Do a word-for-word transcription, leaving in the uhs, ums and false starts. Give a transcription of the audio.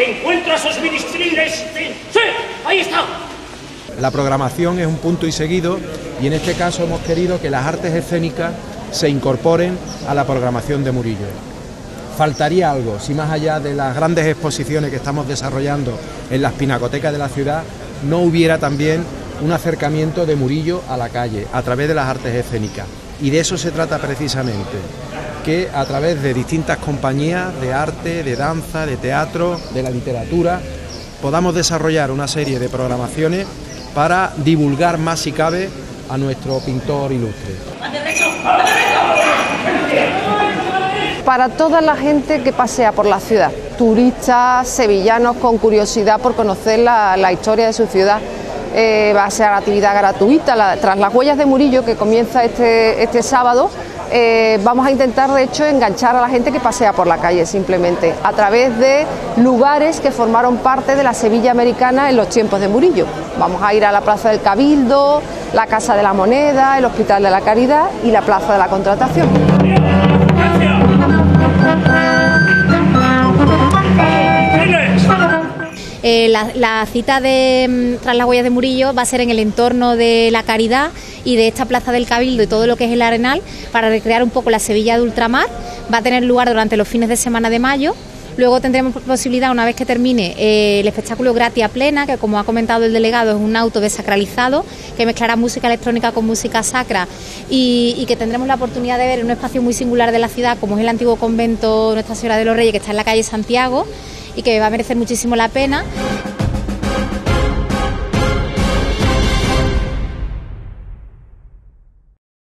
encuentras los ministriles. ¡Sí! ¡Ahí está! La programación es un punto y seguido, y en este caso hemos querido que las artes escénicas se incorporen a la programación de Murillo. Faltaría algo, si más allá de las grandes exposiciones que estamos desarrollando en las pinacotecas de la ciudad, no hubiera también un acercamiento de Murillo a la calle, a través de las artes escénicas. Y de eso se trata precisamente, que a través de distintas compañías de arte, de danza, de teatro, de la literatura, podamos desarrollar una serie de programaciones para divulgar más, si cabe, a nuestro pintor ilustre. Para toda la gente que pasea por la ciudad, turistas, sevillanos con curiosidad por conocer la, la historia de su ciudad, eh, va a ser actividad gratuita. La, tras las huellas de Murillo, que comienza este, este sábado, eh, vamos a intentar de hecho enganchar a la gente que pasea por la calle simplemente, a través de lugares que formaron parte de la Sevilla americana en los tiempos de Murillo. Vamos a ir a la Plaza del Cabildo, la Casa de la Moneda, el Hospital de la Caridad y la Plaza de la Contratación. Eh, la, la cita de Tras las huellas de Murillo va a ser en el entorno de la Caridad y de esta Plaza del Cabildo y todo lo que es el Arenal, para recrear un poco la Sevilla de ultramar. Va a tener lugar durante los fines de semana de mayo. Luego tendremos posibilidad, una vez que termine, eh, el espectáculo Gratia Plena, que como ha comentado el delegado es un auto desacralizado, que mezclará música electrónica con música sacra, y, y que tendremos la oportunidad de ver en un espacio muy singular de la ciudad, como es el antiguo convento Nuestra Señora de los Reyes, que está en la calle Santiago, y que va a merecer muchísimo la pena.